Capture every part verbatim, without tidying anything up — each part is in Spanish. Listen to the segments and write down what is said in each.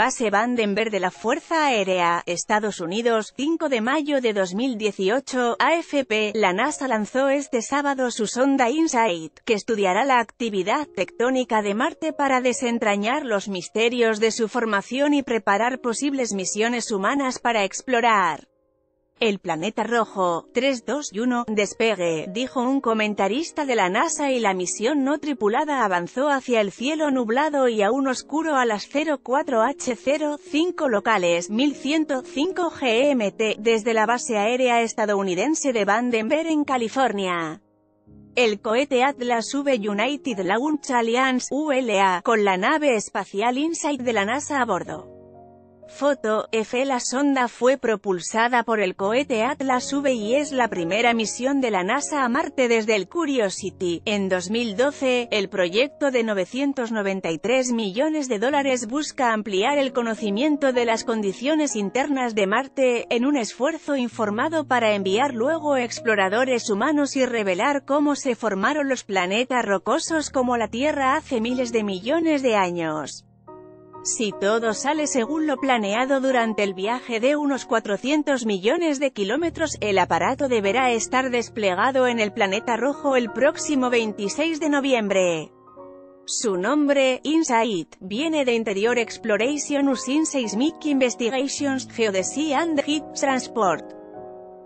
base Vandenberg de la Fuerza Aérea, Estados Unidos, cinco de mayo de dos mil dieciocho, A F P, la NASA lanzó este sábado su sonda InSight, que estudiará la actividad tectónica de Marte para desentrañar los misterios de su formación y preparar posibles misiones humanas para explorar el planeta rojo. Tres, dos y uno, despegue, dijo un comentarista de la NASA, y la misión no tripulada avanzó hacia el cielo nublado y aún oscuro a las cero cuatro H cero cinco locales, mil ciento cinco G M T, desde la base aérea estadounidense de Vandenberg en California. El cohete Atlas V United Launch Alliance, U L A, con la nave espacial InSight de la NASA a bordo. Foto, F. La sonda fue propulsada por el cohete Atlas V y es la primera misión de la NASA a Marte desde el Curiosity. En dos mil doce, el proyecto de novecientos noventa y tres millones de dólares busca ampliar el conocimiento de las condiciones internas de Marte, en un esfuerzo informado para enviar luego exploradores humanos y revelar cómo se formaron los planetas rocosos como la Tierra hace miles de millones de años. Si todo sale según lo planeado durante el viaje de unos cuatrocientos millones de kilómetros, el aparato deberá estar desplegado en el planeta rojo el próximo veintiséis de noviembre. Su nombre, InSight, viene de Interior Exploration Using Seismic Investigations, Geodesy and Heat Transport.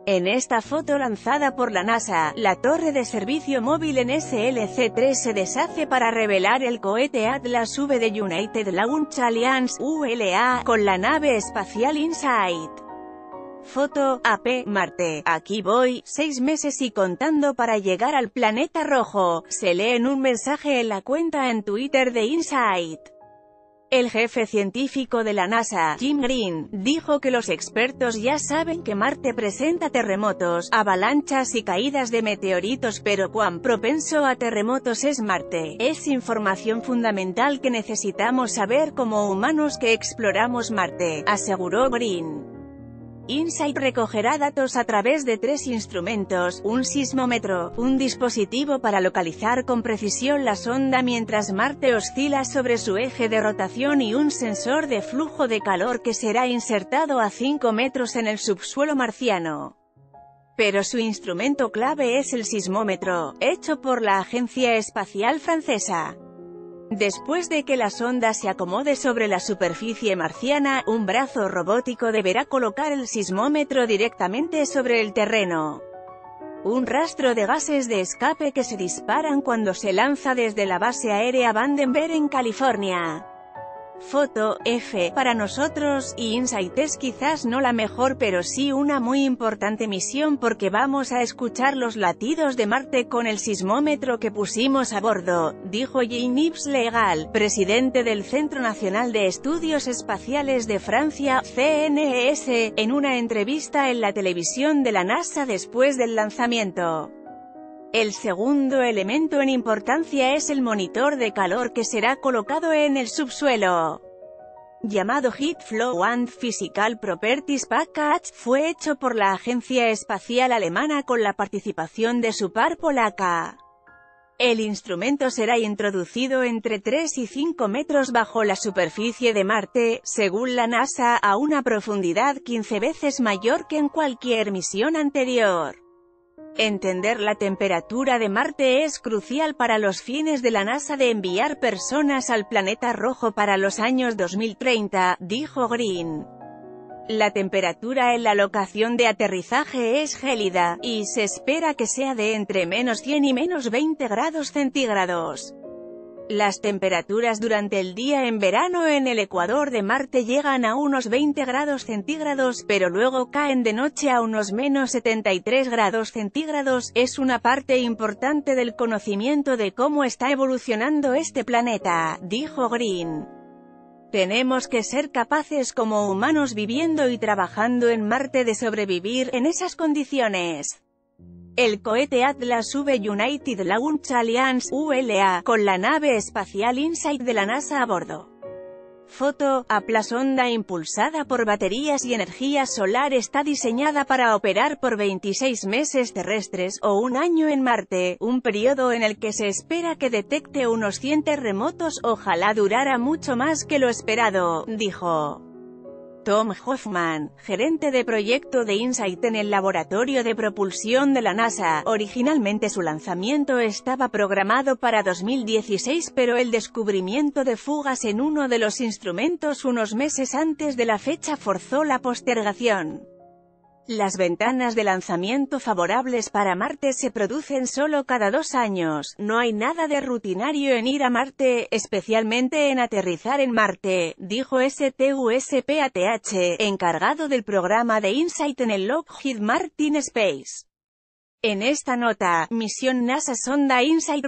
En esta foto lanzada por la NASA, la torre de servicio móvil en S L C tres se deshace para revelar el cohete Atlas V de United Launch Alliance, U L A, con la nave espacial InSight. Foto, A P, Marte, aquí voy, seis meses y contando para llegar al planeta rojo, se lee en un mensaje en la cuenta en Twitter de InSight. El jefe científico de la NASA, Jim Green, dijo que los expertos ya saben que Marte presenta terremotos, avalanchas y caídas de meteoritos, pero cuán propenso a terremotos es Marte. Es información fundamental que necesitamos saber como humanos que exploramos Marte, aseguró Green. InSight recogerá datos a través de tres instrumentos, un sismómetro, un dispositivo para localizar con precisión la sonda mientras Marte oscila sobre su eje de rotación, y un sensor de flujo de calor que será insertado a cinco metros en el subsuelo marciano. Pero su instrumento clave es el sismómetro, hecho por la Agencia Espacial Francesa. Después de que la sonda se acomode sobre la superficie marciana, un brazo robótico deberá colocar el sismómetro directamente sobre el terreno. Un rastro de gases de escape que se disparan cuando se lanza desde la base aérea Vandenberg en California. Foto, F. Para nosotros, y InSight es quizás no la mejor pero sí una muy importante misión, porque vamos a escuchar los latidos de Marte con el sismómetro que pusimos a bordo, dijo Jean-Yves Le Gall, presidente del Centro Nacional de Estudios Espaciales de Francia, C N E S, en una entrevista en la televisión de la NASA después del lanzamiento. El segundo elemento en importancia es el monitor de calor que será colocado en el subsuelo. Llamado Heat Flow and Physical Properties Package, fue hecho por la Agencia Espacial Alemana con la participación de su par polaca. El instrumento será introducido entre tres y cinco metros bajo la superficie de Marte, según la NASA, a una profundidad quince veces mayor que en cualquier misión anterior. Entender la temperatura de Marte es crucial para los fines de la NASA de enviar personas al planeta rojo para los años dos mil treinta, dijo Green. La temperatura en la locación de aterrizaje es gélida, y se espera que sea de entre menos cien y menos veinte grados centígrados. Las temperaturas durante el día en verano en el ecuador de Marte llegan a unos veinte grados centígrados, pero luego caen de noche a unos menos setenta y tres grados centígrados. Es una parte importante del conocimiento de cómo está evolucionando este planeta, dijo Green. Tenemos que ser capaces como humanos viviendo y trabajando en Marte de sobrevivir en esas condiciones. El cohete Atlas V United Launch Alliance, U L A, con la nave espacial InSight de la NASA a bordo. Foto, Atlas sonda impulsada por baterías y energía solar está diseñada para operar por veintiséis meses terrestres o un año en Marte, un periodo en el que se espera que detecte unos cien terremotos. Ojalá durara mucho más que lo esperado, dijo Tom Hoffman, gerente de proyecto de InSight en el laboratorio de propulsión de la NASA. Originalmente su lanzamiento estaba programado para dos mil dieciséis, pero el descubrimiento de fugas en uno de los instrumentos unos meses antes de la fecha forzó la postergación. Las ventanas de lanzamiento favorables para Marte se producen solo cada dos años. No hay nada de rutinario en ir a Marte, especialmente en aterrizar en Marte, dijo Stuart Path, encargado del programa de InSight en el Lockheed Martin Space. En esta nota, misión NASA sonda InSight.